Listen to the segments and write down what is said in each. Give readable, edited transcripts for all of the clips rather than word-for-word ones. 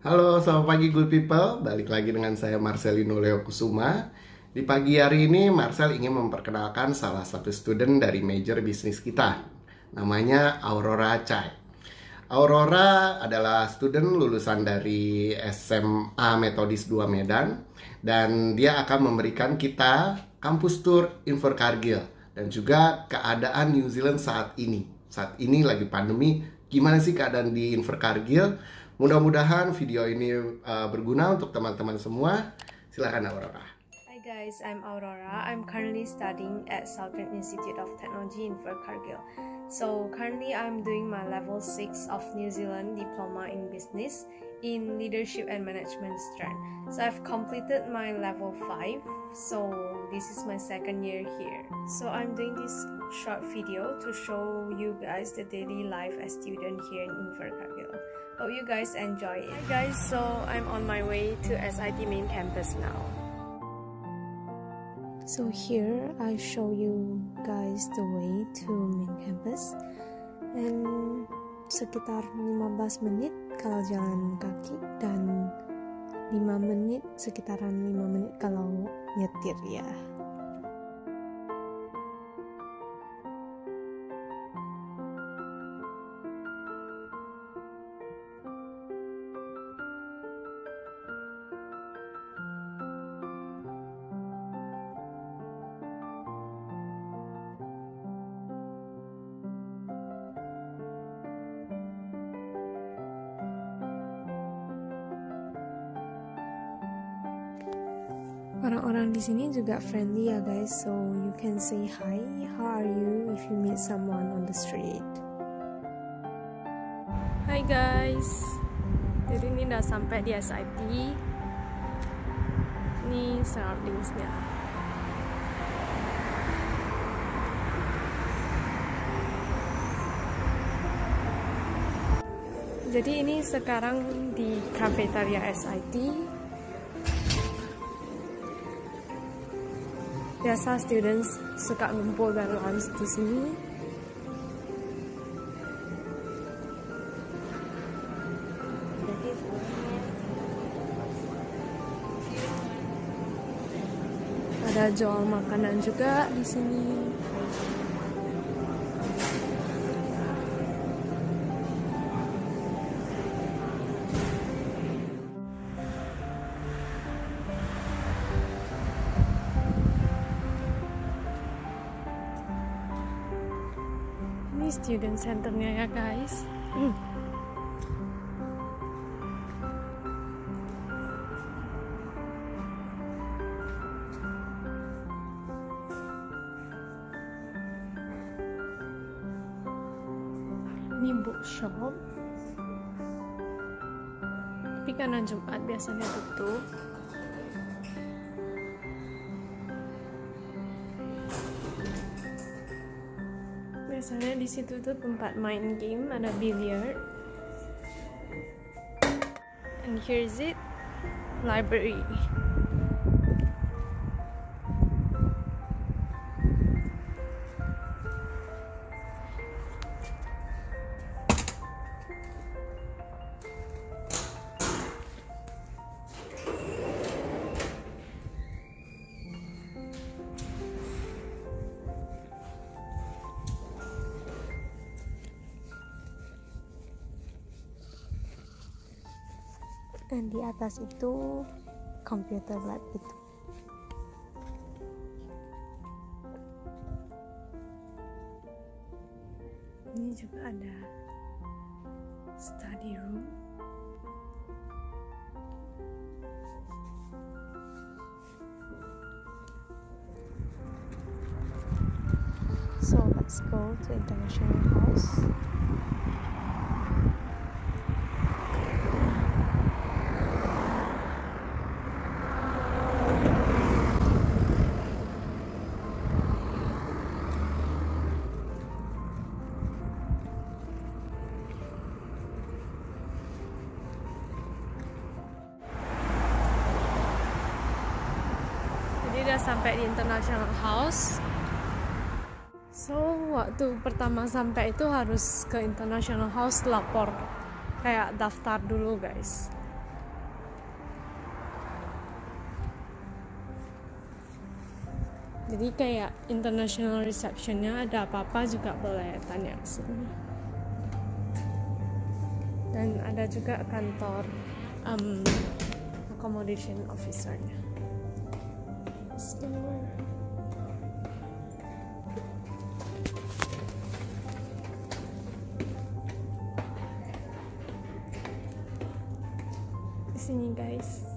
Halo, selamat pagi good people. Balik lagi dengan saya Marcelino Leo Kusuma. Di pagi hari ini Marcel ingin memperkenalkan salah satu student dari major bisnis kita. Namanya Aurora Chai. Aurora adalah student lulusan dari SMA Methodist 2 Medan. Dan dia akan memberikan kita kampus tour Invercargill. Dan juga keadaan New Zealand saat ini. Saat ini lagi pandemi, gimana sih keadaan di Invercargill? Mudah-mudahan video ini berguna untuk teman-teman semua. Silakan Aurora. Hi guys, I'm Aurora. I'm currently studying at Southern Institute of Technology in Invercargill. So currently I'm doing my level 6 of New Zealand diploma in business in leadership and management strand. So I've completed my level 5. So this is my second year here. So I'm doing this short video to show you guys the daily life as student here in Invercargill. Hope you guys enjoy it. Hi guys, so I'm on my way to SIT main campus now. So here I show you guys the way to main campus. And sekitar 15 menit kalau jalan kaki dan 5 menit, sekitaran 5 menit kalau nyetir ya. Orang-orang di sini juga friendly ya guys, so you can say hi, how are you if you meet someone on the street. Hi guys, jadi ini udah sampai di SIT. Ini surroundingsnya. Jadi ini sekarang di cafeteria SIT. Biasa students suka ngumpul dan lunch di sini. Ada jual makanan juga di sini. Student centernya ya guys. Ini bookshop. Tapi karena Jumat biasanya tutup. Biasanya di situ tuh tempat main game, ada billiard. And here's it, library. Dan di atas itu computer lab itu. Ini juga ada study room. So let's go to International House. Sampai di International House. So waktu pertama sampai itu harus ke International House lapor, kayak daftar dulu guys. Jadi kayak international receptionnya ada apa-apa juga boleh tanya ke sini. Dan ada juga kantor accommodation officernya. Di sini guys,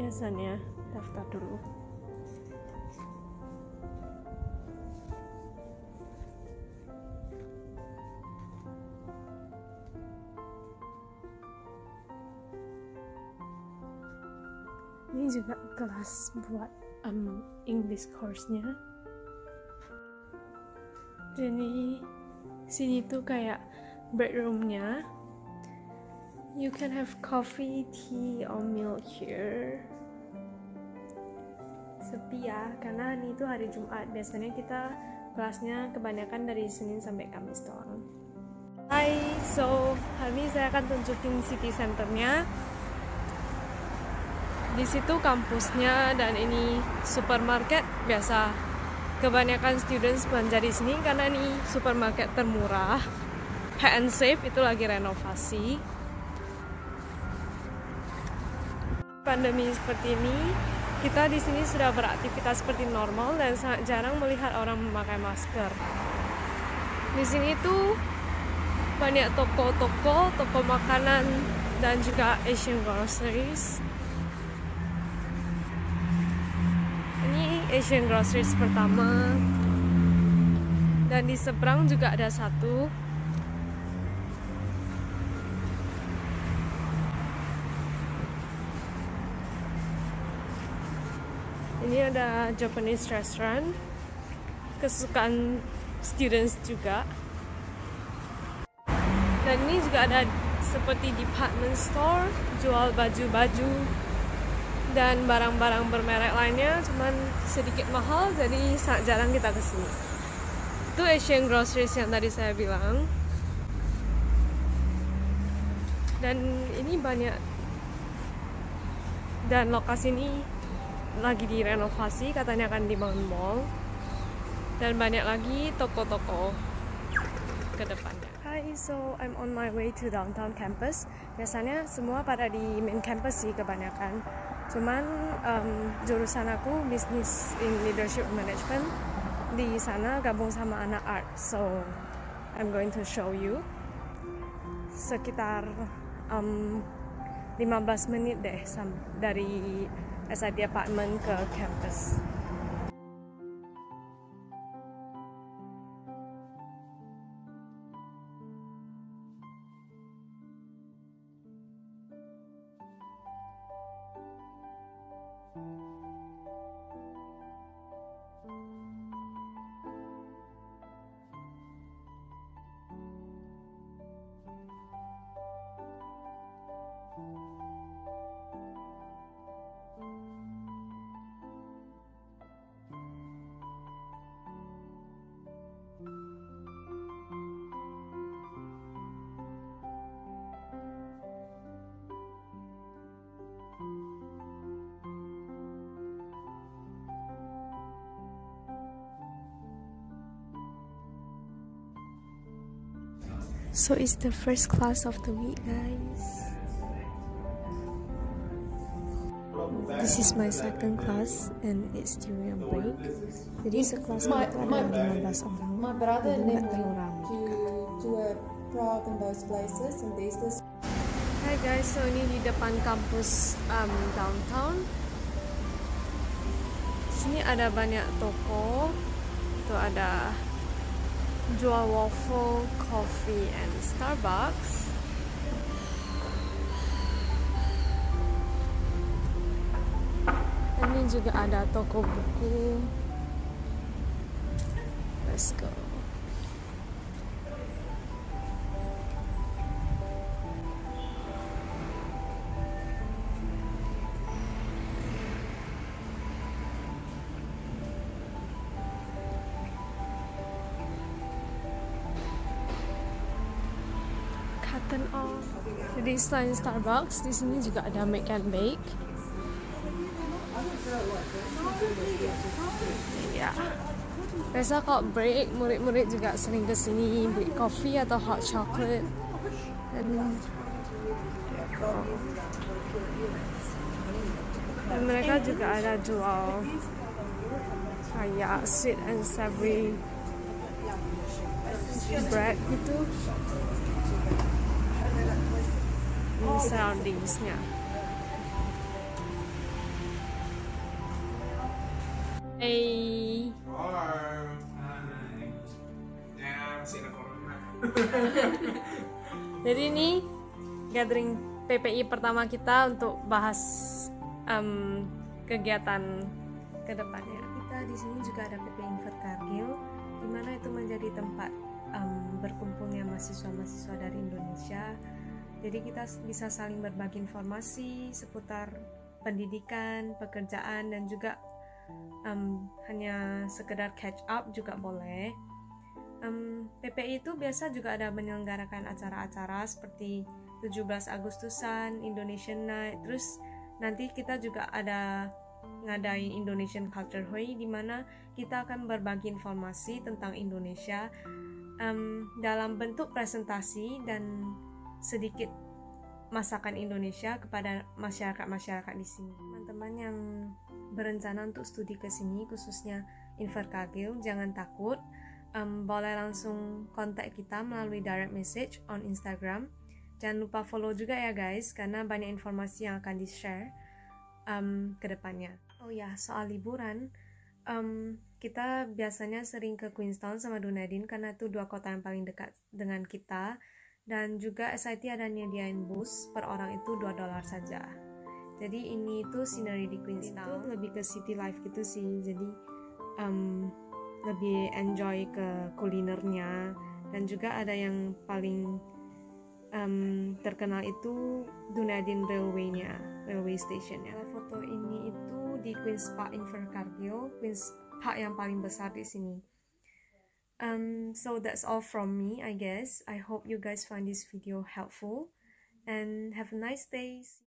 biasanya daftar dulu. Ini juga kelas buat English course-nya. Jadi sini tuh kayak bedroom-nya. You can have coffee, tea, or milk here. Sepi ya, karena ini tuh hari Jumat. Biasanya kita kelasnya kebanyakan dari Senin sampai Kamis doang. Hai, so hari ini saya akan tunjukin city center-nya. Di situ kampusnya, dan ini supermarket biasa. Kebanyakan students belanja di sini karena ini supermarket termurah. Pet and Save itu lagi renovasi. Pandemi seperti ini, kita di sini sudah beraktivitas seperti normal dan sangat jarang melihat orang memakai masker. Di sini tuh banyak toko-toko, toko makanan dan juga Asian groceries. Asian groceries pertama, dan di seberang juga ada satu. Ini ada Japanese restaurant kesukaan students juga, dan ini juga ada seperti department store jual baju-baju dan barang-barang bermerek lainnya, cuman sedikit mahal, jadi sangat jarang kita kesini. Itu Asian groceries yang tadi saya bilang. Dan ini banyak, dan lokasi ini lagi direnovasi, katanya akan dibangun mall. Dan banyak lagi toko-toko ke depannya. Hi, so I'm on my way to downtown campus. Biasanya semua pada di main campus sih kebanyakan. Cuman jurusan aku Business in Leadership Management, di sana gabung sama anak art, so I'm going to show you. Sekitar 15 menit deh dari SID apartment ke campus. So it's the first class of the week, guys. This is my second class and it's during a break. Jadi sekelas itu ada 15 orang. Jadi nggak terlalu ramai. Hi guys, so ini di depan kampus downtown. Sini ada banyak toko. Tuh ada jual waffle, coffee, and Starbucks. Ini juga ada toko buku. Let's go. Jadi selain Starbucks, di sini juga ada Make and Bake. Ya. Biasa kalau break, murid-murid juga sering kesini beli kopi atau hot chocolate. Dan mereka juga ada jual kayak sweet and savory bread gitu. Ini surroundingsnya. Hey. Hi. Ya, sini corona. Jadi ini gathering PPI pertama kita untuk bahas kegiatan kedepannya. Kita di sini juga ada PPI Invercargill, di mana itu menjadi tempat berkumpulnya mahasiswa-mahasiswa dari Indonesia. Jadi kita bisa saling berbagi informasi seputar pendidikan, pekerjaan, dan juga hanya sekedar catch up juga boleh. PPI itu biasa juga ada menyelenggarakan acara-acara seperti 17 Agustusan, Indonesian Night. Terus nanti kita juga ada ngadain Indonesian Culture Hoi, di mana kita akan berbagi informasi tentang Indonesia dalam bentuk presentasi dan sedikit masakan Indonesia kepada masyarakat-masyarakat di sini. Teman-teman yang berencana untuk studi ke sini, khususnya Invercargill, jangan takut. Boleh langsung kontak kita melalui direct message on Instagram. Jangan lupa follow juga ya guys, karena banyak informasi yang akan di-share ke depannya. Oh ya, soal liburan, kita biasanya sering ke Queenstown sama Dunedin, karena itu dua kota yang paling dekat dengan kita. Dan juga SIT ada nyediain bus per orang itu $2 saja. Jadi ini tuh scenery di Queenstown, itu lebih ke city life gitu sih. Jadi lebih enjoy ke kulinernya. Dan juga ada yang paling terkenal itu Dunedin Railway-nya, railway station-nya. Foto ini itu di Queens Park Invercargill, Queens Park yang paling besar di sini. So that's all from me, I guess. I hope you guys find this video helpful and have a nice day.